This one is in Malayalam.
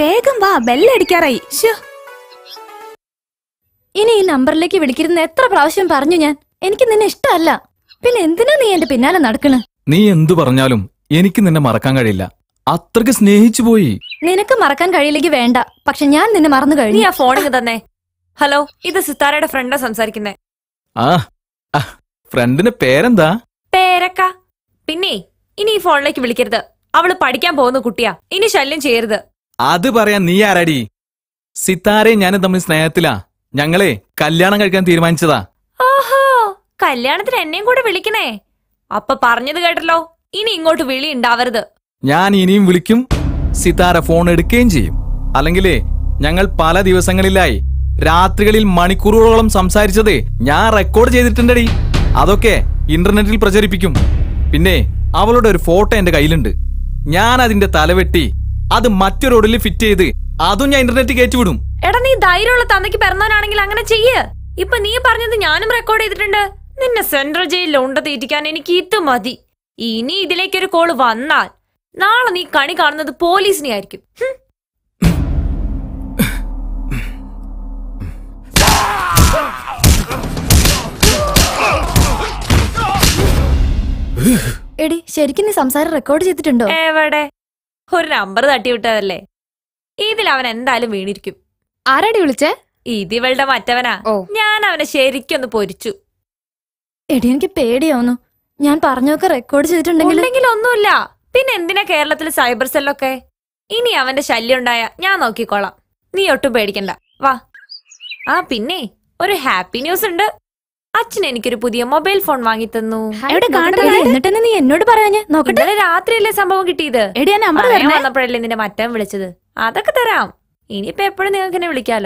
വേഗം വാ, ബെല്ലടിക്കാറായി. ഇനി ഈ നമ്പറിലേക്ക് വിളിക്കരുതെന്ന് എത്ര പ്രാവശ്യം പറഞ്ഞു ഞാൻ. എനിക്ക് നിന്നെ ഇഷ്ടമല്ല. പിന്നെ എന്തിനാ നീ എന്റെ പിന്നാലെ നടക്കണ്? നീ എന്തു പറഞ്ഞാലും എനിക്ക് നിന്നെ മറക്കാൻ കഴിയില്ല. അത്രക്ക് സ്നേഹിച്ചു പോയി. നിനക്ക് മറക്കാൻ കഴിയില്ലെങ്കിൽ വേണ്ട, പക്ഷെ ഞാൻ നിന്നെ മറന്നു കഴിഞ്ഞു. ആ ഫോണിങ് തന്നെ. ഹലോ, ഇത് സിത്താരയുടെ ഫ്രണ്ടാ സംസാരിക്കുന്നേ. ആ ഫ്രണ്ടിന്റെ പേരെന്താ? പേരക്ക. പിന്നെ ഇനി ഈ ഫോണിലേക്ക് വിളിക്കരുത്. അവള് പഠിക്കാൻ പോകുന്ന കുട്ടിയാ, ഇനി ശല്യം ചെയ്യരുത്. അത് പറയാൻ നീ ആരാടി? സിത്താരെ ഞാനും തമ്മിൽ സ്നേഹത്തിലാ. ഞങ്ങളെ കല്യാണം കഴിക്കാൻ തീരുമാനിച്ചതാ. ഓഹോ, കല്യാണത്തിന് എന്നെയും കൂടെ വിളിക്കണേ. അപ്പൊ പറഞ്ഞത് കേട്ടല്ലോ, ഇനി ഇങ്ങോട്ട് വിളി ഉണ്ടാവരുത്. ഞാൻ ഇനിയും വിളിക്കും. സിത്താര ഫോൺ എടുക്കുകയും ചെയ്യും. അല്ലെങ്കിലേ ഞങ്ങൾ പല ദിവസങ്ങളിലായി രാത്രികളിൽ മണിക്കൂറുകളോളം സംസാരിച്ചത് ഞാൻ റെക്കോർഡ് ചെയ്തിട്ടുണ്ടടി. അതൊക്കെ ഇന്റർനെറ്റിൽ പ്രചരിപ്പിക്കും. പിന്നെ അവളുടെ ഒരു ഫോട്ടോ എന്റെ കയ്യിലുണ്ട്. ഞാൻ അതിന്റെ തലവെട്ടി അത് മറ്റൊരോടില് ഫിറ്റ് ചെയ്ത് അതും ഞാൻ ഇന്റർനെറ്റ് കയറ്റിവിടും. എടാ, നീ ധൈര്യമുള്ള തന്നയ്ക്ക് പിറന്നാനാണെങ്കിൽ അങ്ങനെ ചെയ്യ്. ഇപ്പൊ നീ പറഞ്ഞത് ഞാനും റെക്കോർഡ് ചെയ്തിട്ടുണ്ട്. നിന്നെ സെൻട്രൽ ജയിലിൽ ഉണ്ട തീറ്റിക്കാൻ എനിക്ക് ഇത് മതി. ഇനി ഇതിലേക്കൊരു കോള് വന്നാൽ നാളെ നീ കണി കാണുന്നത് പോലീസിനെ ആയിരിക്കും. എടി, ശരിക്കും നീ സംസാരം റെക്കോർഡ് ചെയ്തിട്ടുണ്ടോ? എവിടെ? ഒരു നമ്പർ തട്ടിവിട്ടതല്ലേ. ഇതിൽ അവൻ എന്തായാലും വീണിരിക്കും. ആരാടി വിളിച്ചേ? ഇതിവളുടെ മറ്റവനാ. ഞാൻ അവനെ ശരിക്കൊന്ന് പൊരിച്ചു. എടി, എനിക്ക് പേടിയാവുന്നു. ഞാൻ പറഞ്ഞൊക്കെ റെക്കോർഡ് ചെയ്തിട്ടുണ്ടെങ്കിൽ ഒന്നുമില്ല. പിന്നെ എന്തിനാ കേരളത്തിൽ സൈബർ സെല്ലൊക്കെ? ഇനി അവന്റെ ശല്യം ഉണ്ടായ ഞാൻ നോക്കിക്കോളാം. നീ ഒട്ടും പേടിക്കണ്ട, വാ. ആ പിന്നെ ഒരു ഹാപ്പി ന്യൂസ് ഉണ്ട്. അച്ഛൻ എനിക്കൊരു പുതിയ മൊബൈൽ ഫോൺ വാങ്ങി തന്നു. നീ എന്നോട് പറയാ നോക്കട്ടെ. രാത്രിയല്ലേ സംഭവം കിട്ടിയത്. വന്നപ്പോഴല്ലേ നിന്റെ മറ്റവൻ വിളിച്ചത്. അതൊക്കെ തരാം. ഇനിയിപ്പോ എപ്പോഴും നിങ്ങൾക്ക് എന്നെ വിളിക്കാലോ.